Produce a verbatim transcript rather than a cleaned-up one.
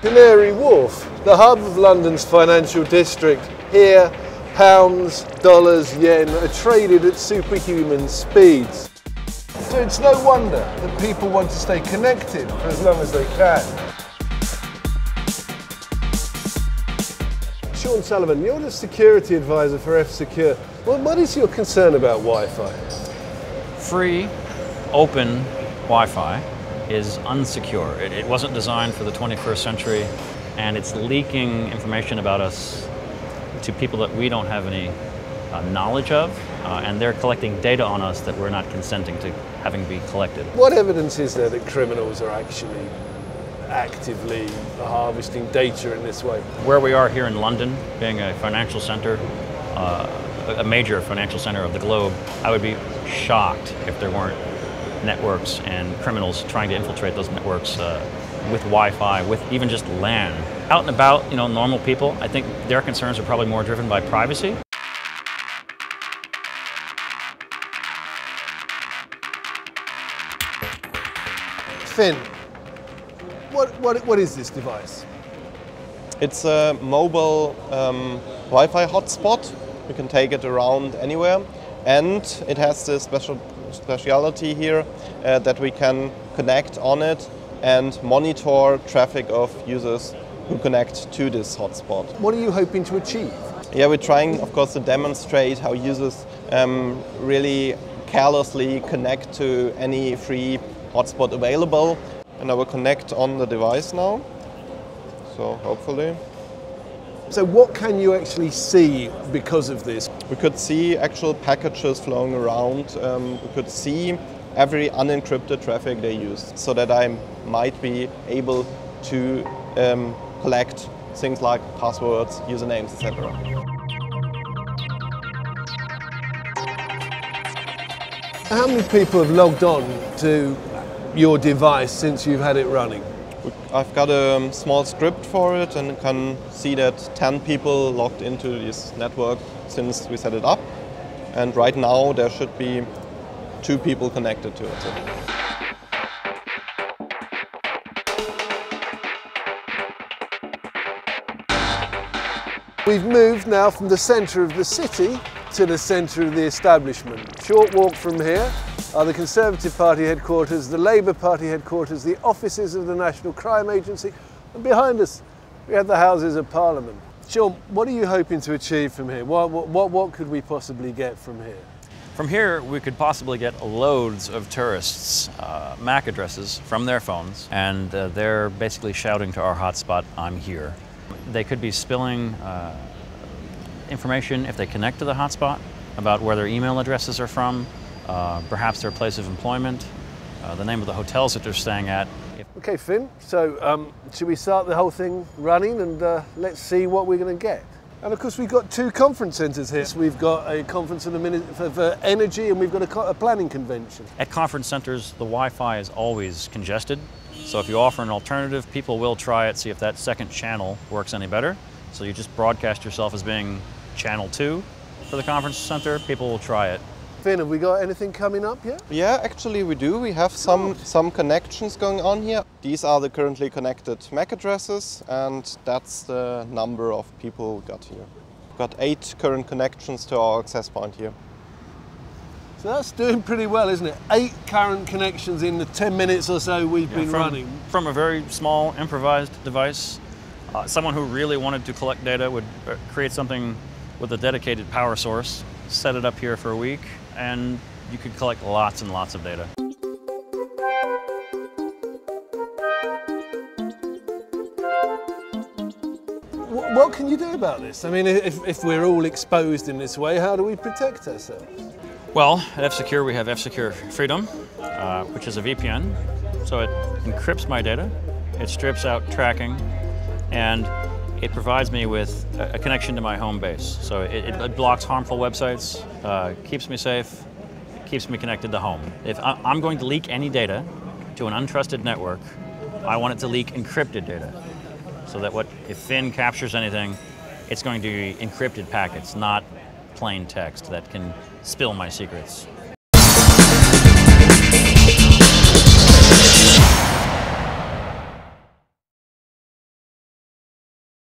Canary Wharf, the hub of London's financial district. Here, pounds, dollars, yen are traded at superhuman speeds. So it's no wonder that people want to stay connected for as long as they can. Sean Sullivan, you're the security advisor for F-Secure. Well, what is your concern about Wi-Fi? Free, open Wi-Fi is unsecure. It, it wasn't designed for the twenty-first century, and it's leaking information about us to people that we don't have any uh, knowledge of, uh, and they're collecting data on us that we're not consenting to having be collected. What evidence is there that criminals are actually actively harvesting data in this way? Where we are here in London, being a financial center, uh, a major financial center of the globe, I would be shocked if there weren't networks and criminals trying to infiltrate those networks uh, with Wi-Fi, with even just LAN. Out and about, you know, normal people, I think their concerns are probably more driven by privacy. Finn, what, what, what is this device? It's a mobile um, Wi-Fi hotspot. You can take it around anywhere. And it has this special speciality here uh, that we can connect on it and monitor traffic of users who connect to this hotspot. What are you hoping to achieve? Yeah, we're trying, of course, to demonstrate how users um, really carelessly connect to any free hotspot available. And I will connect on the device now, so hopefully. So what can you actually see because of this? We could see actual packages flowing around. Um, we could see every unencrypted traffic they use, so that I might be able to um, collect things like passwords, usernames, et cetera. How many people have logged on to your device since you've had it running? I've got a small script for it and can see that ten people logged into this network since we set it up. And right now there should be two people connected to it. We've moved now from the centre of the city to the centre of the establishment. Short walk from here are the Conservative Party headquarters, the Labour Party headquarters, the offices of the National Crime Agency, and behind us we have the Houses of Parliament. Sean, what are you hoping to achieve from here? What, what, what could we possibly get from here? From here we could possibly get loads of tourists' uh, MAC addresses from their phones, and uh, they're basically shouting to our hotspot, "I'm here." They could be spilling uh, information if they connect to the hotspot about where their email addresses are from, Uh, perhaps their place of employment, uh, the name of the hotels that they're staying at. Okay, Finn, so um, should we start the whole thing running and uh, let's see what we're going to get? And of course we've got two conference centres here. We've got a conference in a minute for, for energy, and we've got a, co a planning convention. At conference centres the Wi-Fi is always congested, so if you offer an alternative, people will try it, see if that second channel works any better. So you just broadcast yourself as being channel two for the conference centre, people will try it. Finn, have we got anything coming up yet? Yeah, actually we do. We have some, some connections going on here. These are the currently connected MAC addresses, and that's the number of people we got here. We've got eight current connections to our access point here. So that's doing pretty well, isn't it? Eight current connections in the ten minutes or so we've yeah, been from, running. From a very small, improvised device. Uh, someone who really wanted to collect data would create something with a dedicated power source, set it up here for a week, and you could collect lots and lots of data. What can you do about this? I mean, if, if we're all exposed in this way, how do we protect ourselves? Well, at F-Secure we have F-Secure Freedom, uh, which is a V P N. So it encrypts my data, it strips out tracking, and it provides me with a connection to my home base. So it, it blocks harmful websites, uh, keeps me safe, keeps me connected to home. If I'm going to leak any data to an untrusted network, I want it to leak encrypted data. So that what if Finn captures anything, it's going to be encrypted packets, not plain text that can spill my secrets.